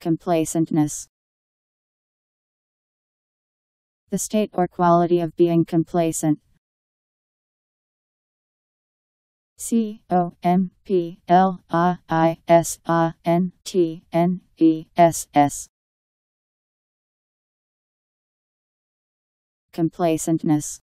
Complacentness. The state or quality of being complacent. C-O-M-P-L-A-I-S-A-N-T-N-E-S-S. Complacentness.